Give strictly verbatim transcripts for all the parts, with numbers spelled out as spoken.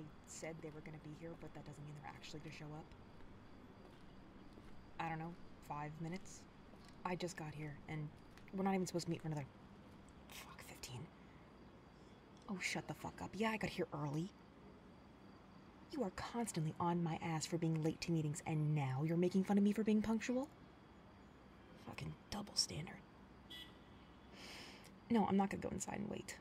they said they were going to be here, but that doesn't mean they're actually going to show up. I don't know, five minutes? I just got here, and we're not even supposed to meet for another... Fuck, fifteen. Oh, shut the fuck up. Yeah, I got here early. You are constantly on my ass for being late to meetings, and now you're making fun of me for being punctual? Fucking double standard. No, I'm not gonna go inside and wait.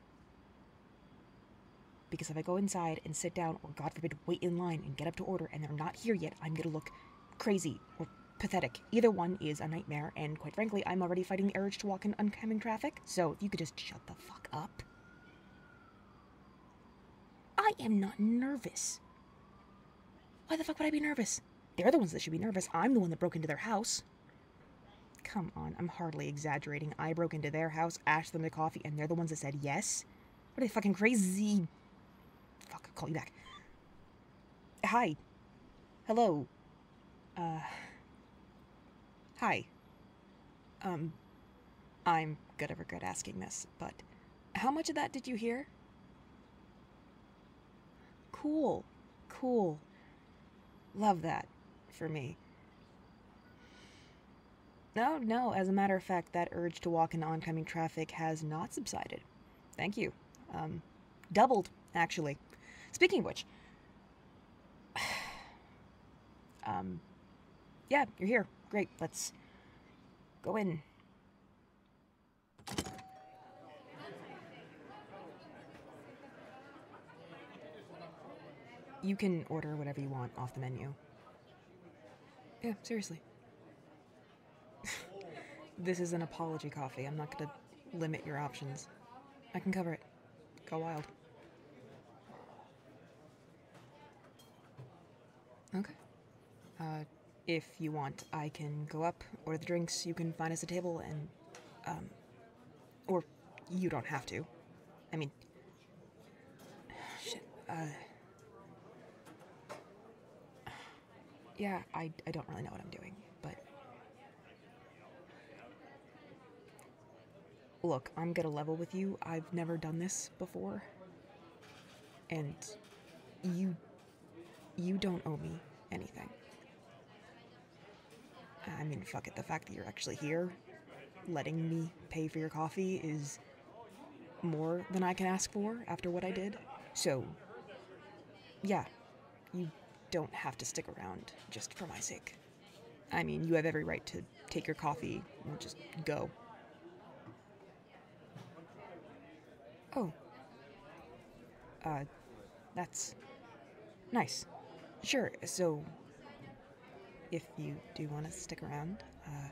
Because if I go inside and sit down, or God forbid, wait in line and get up to order, and they're not here yet, I'm gonna look crazy or pathetic. Either one is a nightmare, and quite frankly, I'm already fighting the urge to walk in oncoming traffic, so if you could just shut the fuck up. I am not nervous. Why the fuck would I be nervous? They're the ones that should be nervous. I'm the one that broke into their house. Come on, I'm hardly exaggerating. I broke into their house, asked them to coffee, and they're the ones that said yes? What are they fucking crazy? Fuck, I'll call you back. Hi. Hello. Uh. Hi. Um. I'm gonna regret asking this, but how much of that did you hear? Cool. Cool. Love that for me. No, no, as a matter of fact, that urge to walk into oncoming traffic has not subsided. Thank you. Um, doubled, actually. Speaking of which, um, yeah, you're here. Great, let's go in. You can order whatever you want off the menu. Yeah, seriously. This is an apology coffee. I'm not gonna limit your options. I can cover it. Go wild. Okay. Uh, if you want, I can go up, order the drinks, you can find us a table, and, um... Or, you don't have to. I mean... Shit, uh... Yeah, I, I don't really know what I'm doing, but... Look, I'm gonna level with you. I've never done this before. And you... You don't owe me anything. I mean, fuck it. The fact that you're actually here, letting me pay for your coffee, is more than I can ask for after what I did. So, yeah, you... don't have to stick around just for my sake. I mean, you have every right to take your coffee and just go. Oh. Uh, that's nice. Sure, so if you do want to stick around, uh,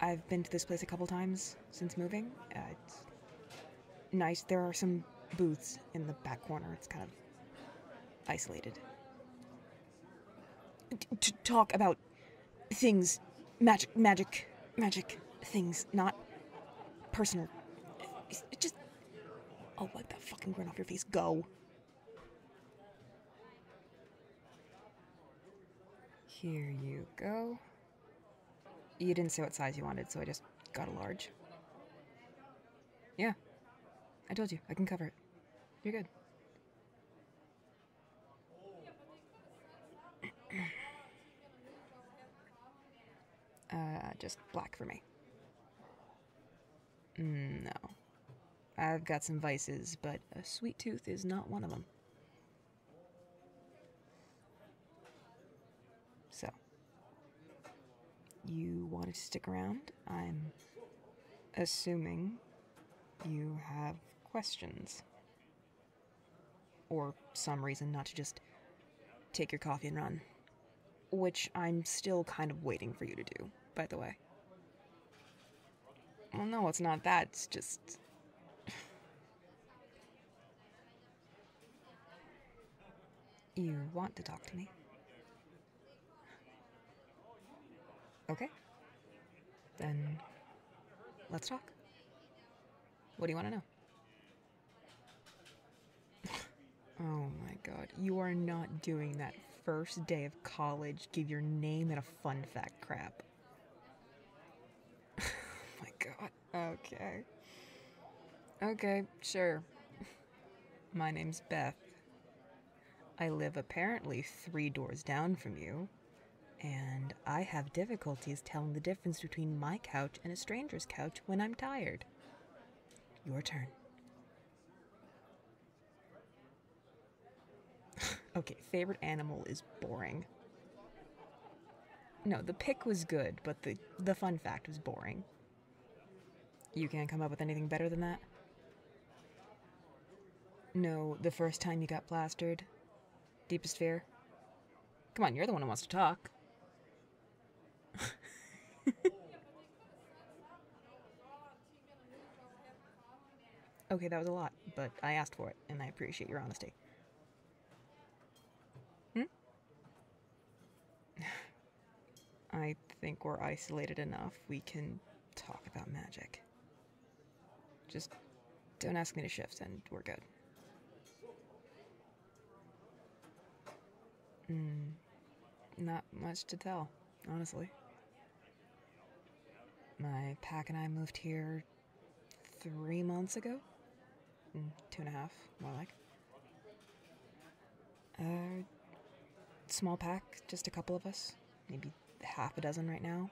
I've been to this place a couple times since moving. Uh, it's nice. There are some booths in the back corner. It's kind of isolated. To talk about things, magic, magic, magic things, not personal. It's just... I'll wipe that fucking grin off your face. Go. Here you go. You didn't say what size you wanted, so I just got a large. Yeah. I told you. I can cover it. You're good. Uh, just black for me. Mm, no. I've got some vices, but a sweet tooth is not one of them. So. You wanted to stick around? I'm assuming you have questions. Or some reason not to just take your coffee and run. Which I'm still kind of waiting for you to do. By the way. Well, no, it's not that. It's just... You want to talk to me? Okay. Then, let's talk. What do you want to know? Oh my god. You are not doing that first day of college. Give your name and a fun fact crap. God. Okay. Okay, sure. My name's Beth. I live apparently three doors down from you, and I have difficulties telling the difference between my couch and a stranger's couch when I'm tired. Your turn. Okay, favorite animal is boring. No, the pick was good, but the, the fun fact was boring. You can't come up with anything better than that? No, the first time you got plastered? Deepest fear? Come on, you're the one who wants to talk. Okay, that was a lot, but I asked for it, and I appreciate your honesty. Hmm? I think we're isolated enough. We can talk about magic. Just don't ask me to shift, and we're good. Mm, not much to tell, honestly. My pack and I moved here three months ago? Mm, two and a half, more like. Uh, small pack, just a couple of us. Maybe half a dozen right now.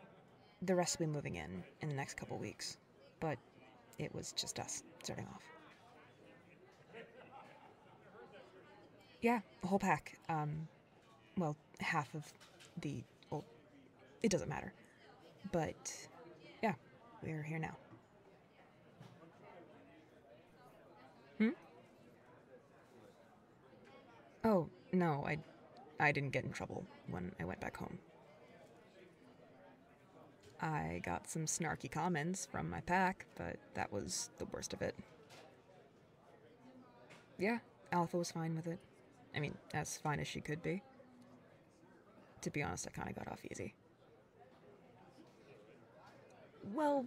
The rest will be moving in in the next couple weeks. But it was just us starting off. Yeah, the whole pack. Um... Well, half of the old... It doesn't matter. But, yeah, we're here now. Hmm? Oh, no, I, I didn't get in trouble when I went back home. I got some snarky comments from my pack, but that was the worst of it. Yeah, Alpha was fine with it. I mean, as fine as she could be. To be honest, I kind of got off easy. Well...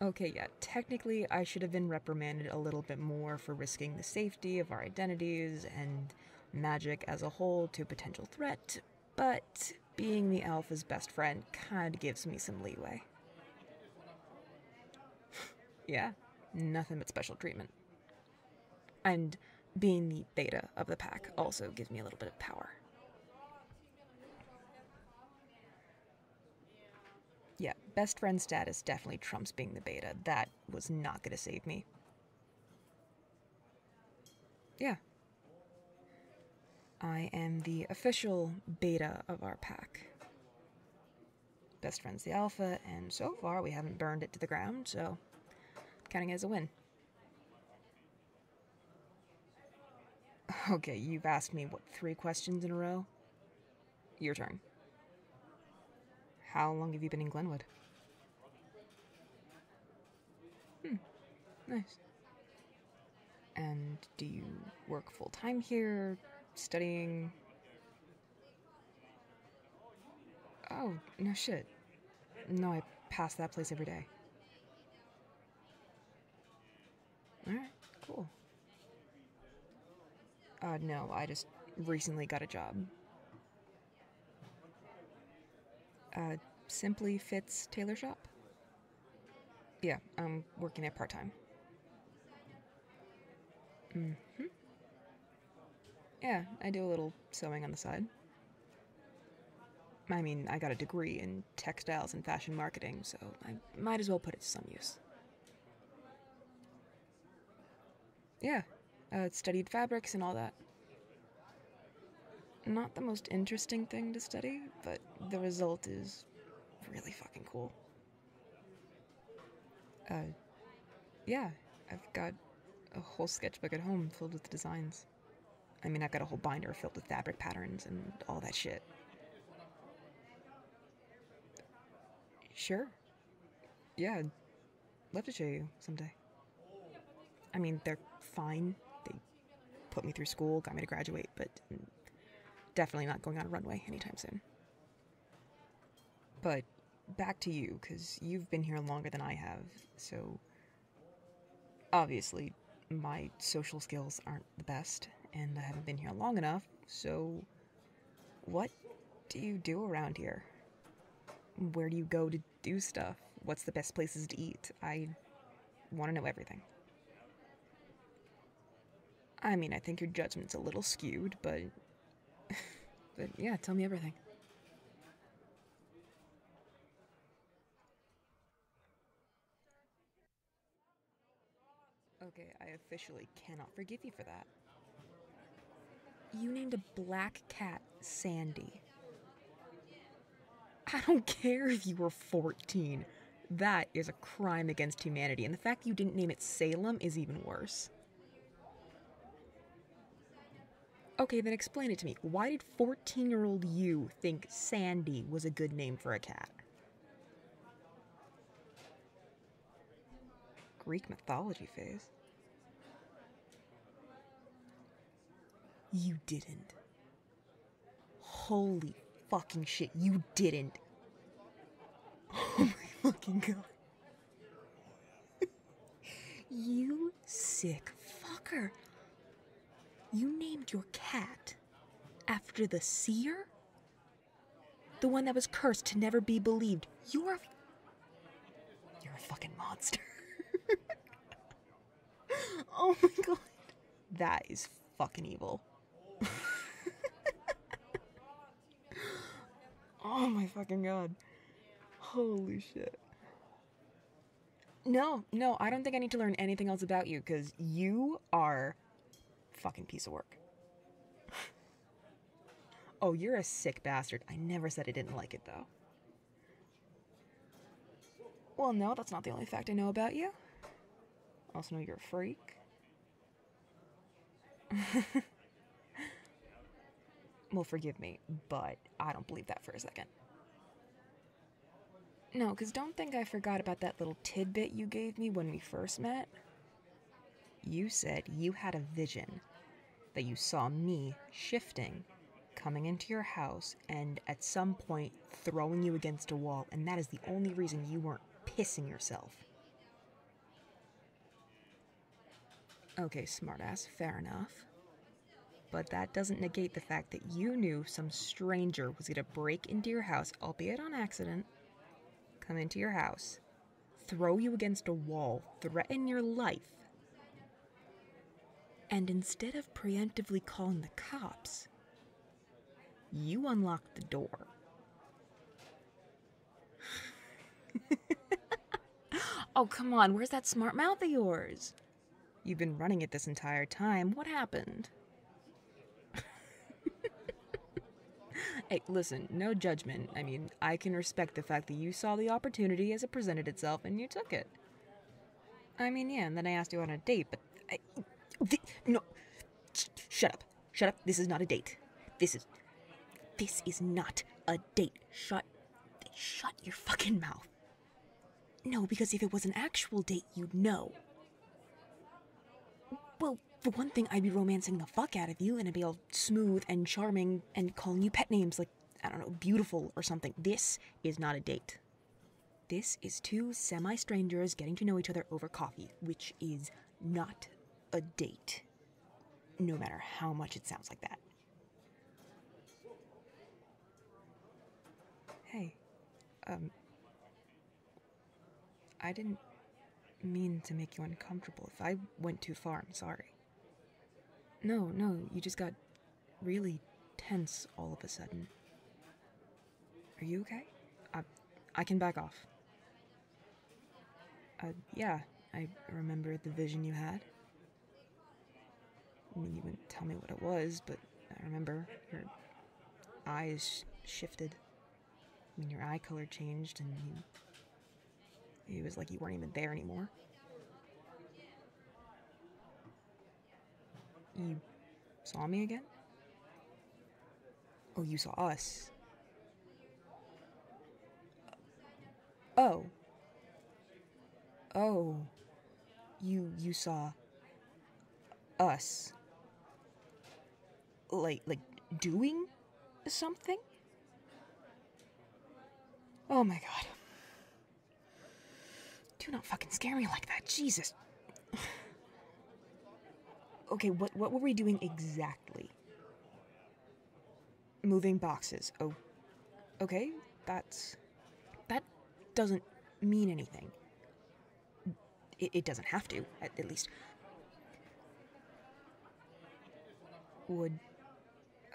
okay, yeah, technically I should have been reprimanded a little bit more for risking the safety of our identities and magic as a whole to potential threat, but being the Alpha's best friend kind of gives me some leeway. Yeah, nothing but special treatment. And... being the beta of the pack also gives me a little bit of power. Yeah, best friend status definitely trumps being the beta. That was not gonna save me. Yeah. I am the official beta of our pack. Best friend's the alpha, and so far we haven't burned it to the ground, so counting it as a win. Okay, you've asked me, what, three questions in a row? Your turn. How long have you been in Glenwood? Hmm, nice. And do you work full-time here, studying? Oh, no shit. No, I pass that place every day. Alright, cool. Uh, no, I just recently got a job. Uh, Simply Fit's tailor shop? Yeah, I'm working there part-time. Mm-hmm. Yeah, I do a little sewing on the side. I mean, I got a degree in textiles and fashion marketing, so I might as well put it to some use. Yeah. Uh, studied fabrics and all that. Not the most interesting thing to study, but the result is really fucking cool. Uh, yeah, I've got a whole sketchbook at home filled with designs. I mean, I've got a whole binder filled with fabric patterns and all that shit. Sure. Yeah, I'd love to show you someday. I mean, they're fine. Put me through school, got me to graduate, but definitely not going on a runway anytime soon. But back to you, because you've been here longer than I have, so obviously my social skills aren't the best, and I haven't been here long enough, so what do you do around here? Where do you go to do stuff? What's the best places to eat? I want to know everything. I mean, I think your judgment's a little skewed, but... but yeah, tell me everything. Okay, I officially cannot forgive you for that. You named a black cat Sandy. I don't care if you were fourteen. That is a crime against humanity, and the fact you didn't name it Salem is even worse. Okay, then explain it to me. Why did fourteen-year-old you think Sandy was a good name for a cat? Greek mythology phase. You didn't. Holy fucking shit, you didn't. Oh my fucking god. You sick fucker. You named your cat after the seer? The one that was cursed to never be believed. You're a... You're a fucking monster. Oh my god. That is fucking evil. Oh my fucking god. Holy shit. No, no, I don't think I need to learn anything else about you, because you are a fucking piece of work. Oh, you're a sick bastard. I never said I didn't like it, though. Well, no, that's not the only fact I know about you. I also know you're a freak. Well, forgive me, but I don't believe that for a second. No, because don't think I forgot about that little tidbit you gave me when we first met. You said you had a vision, that you saw me shifting, coming into your house, and at some point throwing you against a wall, and that is the only reason you weren't pissing yourself. Okay, smartass, fair enough. But that doesn't negate the fact that you knew some stranger was going to break into your house, albeit on accident, come into your house, throw you against a wall, threaten your life, and instead of preemptively calling the cops, you unlocked the door. Oh, come on, where's that smart mouth of yours? You've been running it this entire time. What happened? Hey, listen, no judgment. I mean, I can respect the fact that you saw the opportunity as it presented itself and you took it. I mean, yeah, and then I asked you on a date, but I... No. Sh shut up. Shut up. This is not a date. This is... This is not a date. Shut... Shut your fucking mouth. No, because if it was an actual date, you'd know. Well, for one thing, I'd be romancing the fuck out of you, and it'd be all smooth and charming and calling you pet names like, I don't know, beautiful or something. This is not a date. This is two semi-strangers getting to know each other over coffee, which is not a date. No matter how much it sounds like that. Hey, um, I didn't... mean to make you uncomfortable. If I went too far, I'm sorry. No, no, you just got really tense all of a sudden. Are you okay? I, I can back off. Uh, yeah, I remember the vision you had. I mean, you wouldn't tell me what it was, but I remember your eyes shifted. I mean, your eye color changed and you... It was like you weren't even there anymore. You saw me again? Oh, you saw us. Oh. Oh. You, you saw... us. Like, like, doing something? Oh my god. Do not fucking scare me like that, Jesus. Okay, what what were we doing exactly? Moving boxes. Oh, okay, that's... That doesn't mean anything. It, it doesn't have to, at, at least. Would...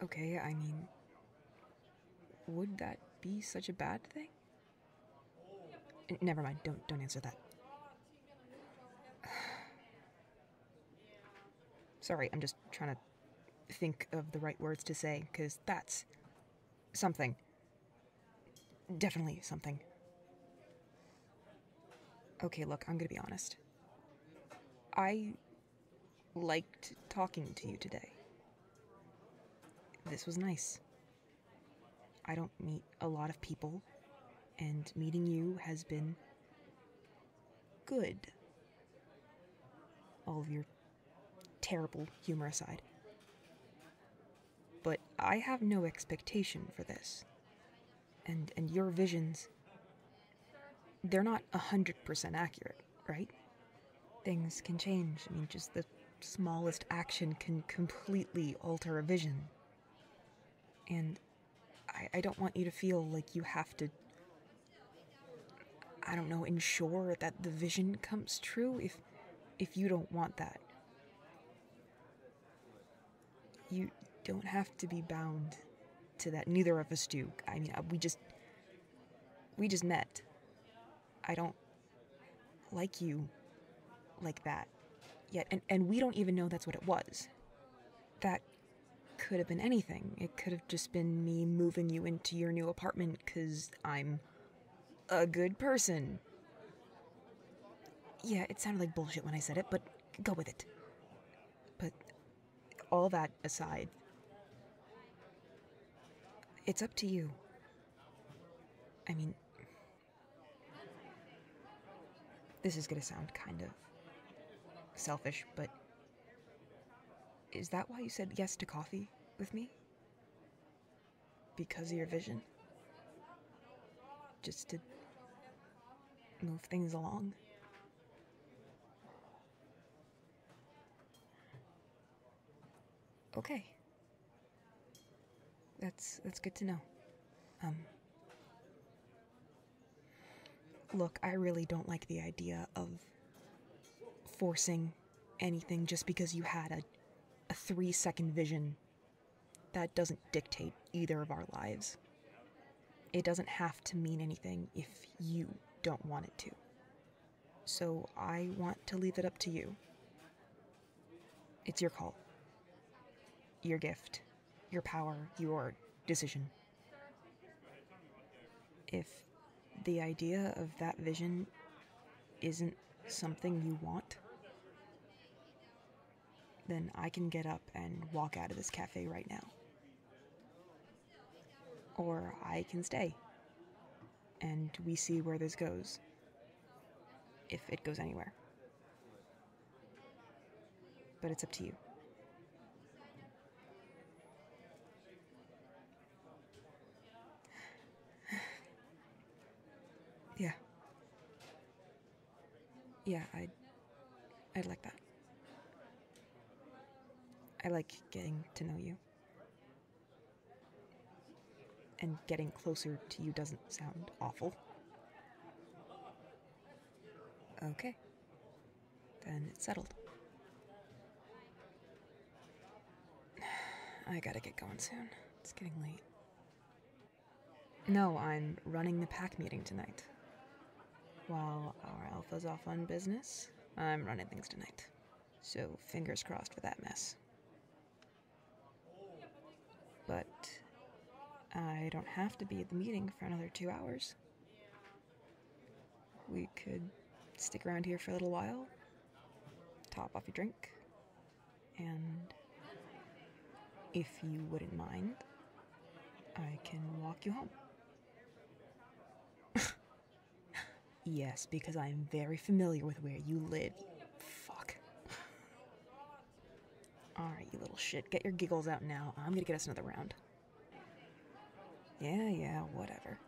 Okay, I mean... Would that be such a bad thing? N- never mind, don't, don't answer that. Sorry, I'm just trying to think of the right words to say, because that's... something. Definitely something. Okay, look, I'm gonna be honest. I liked talking to you today. This was nice. I don't meet a lot of people, and meeting you has been good. All of your terrible humor aside. But I have no expectation for this. And and your visions, they're not a hundred percent accurate, right? Things can change. I mean, just the smallest action can completely alter a vision. And I, I don't want you to feel like you have to, I don't know, ensure that the vision comes true if, if you don't want that. You don't have to be bound to that. Neither of us do. I mean, we just, we just met. I don't like you like that yet. And, and we don't even know that's what it was. That could have been anything. It could have just been me moving you into your new apartment because I'm a good person. Yeah, it sounded like bullshit when I said it, but go with it. But all that aside, it's up to you. I mean, this is gonna sound kind of selfish, but is that why you said yes to coffee with me? Because of your vision? Just to move things along? Okay. That's that's good to know. Um, look, I really don't like the idea of forcing anything just because you had a A three-second vision. That doesn't dictate either of our lives. It doesn't have to mean anything if you don't want it to. So I want to leave it up to you. It's your call. Your gift. Your power. Your decision. If the idea of that vision isn't something you want, then I can get up and walk out of this cafe right now. Or I can stay, and we see where this goes, if it goes anywhere. But it's up to you. Yeah. Yeah, I'd, I'd like that. I like getting to know you. And getting closer to you doesn't sound awful. Okay. Then it's settled. I gotta get going soon. It's getting late. No, I'm running the pack meeting tonight. While our alpha's off on business, I'm running things tonight. So fingers crossed for that mess. But I don't have to be at the meeting for another two hours. We could stick around here for a little while, top off your drink, and if you wouldn't mind, I can walk you home. Yes, because I am very familiar with where you live. Alright, you little shit. Get your giggles out now. I'm gonna get us another round. Yeah, yeah, whatever.